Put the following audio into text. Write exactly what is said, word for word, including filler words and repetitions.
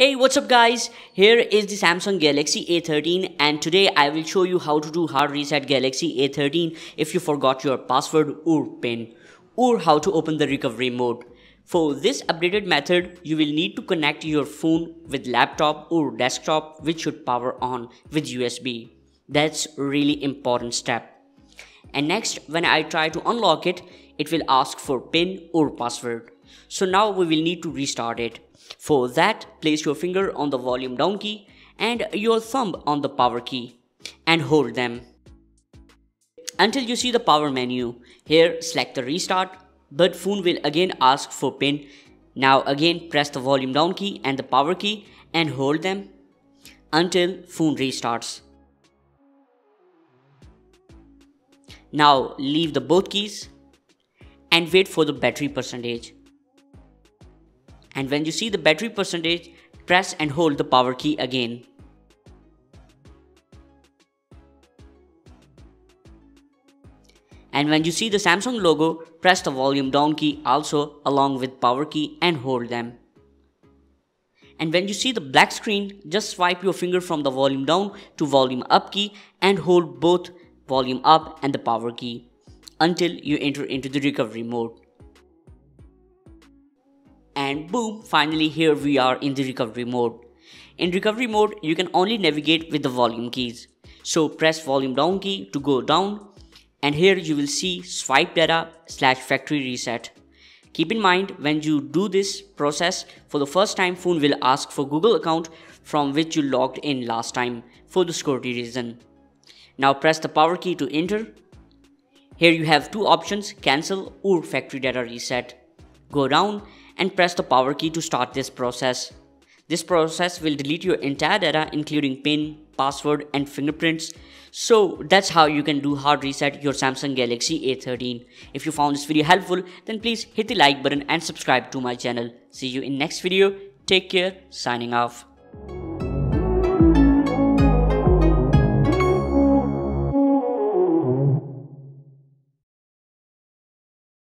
Hey, what's up guys? Here is the Samsung Galaxy A thirteen and today I will show you how to do hard reset Galaxy A thirteen if you forgot your password or PIN, or how to open the recovery mode. For this updated method, you will need to connect your phone with laptop or desktop which should power on with U S B. That's really important step. And next, when I try to unlock it, it will ask for PIN or password. So now we will need to restart it. For that, place your finger on the volume down key and your thumb on the power key and hold them until you see the power menu. Here, select the restart, but phone will again ask for PIN. Now again, press the volume down key and the power key and hold them until phone restarts. Now leave the both keys and wait for the battery percentage. And when you see the battery percentage, press and hold the power key again. And when you see the Samsung logo, press the volume down key also along with power key and hold them. And when you see the black screen, just swipe your finger from the volume down to volume up key and hold both volume up and the power key until you enter into the recovery mode. And boom, finally here we are in the recovery mode. In recovery mode, you can only navigate with the volume keys. So press volume down key to go down and here you will see swipe data slash factory reset. Keep in mind, when you do this process for the first time, phone will ask for Google account from which you logged in last time for the security reason. Now press the power key to enter. Here you have two options, cancel or factory data reset. Go down and press the power key to start this process. This process will delete your entire data including PIN, password and fingerprints. So that's how you can do hard reset your Samsung Galaxy A thirteen. If you found this video helpful, then please hit the like button and subscribe to my channel. See you in next video. Take care. Signing off.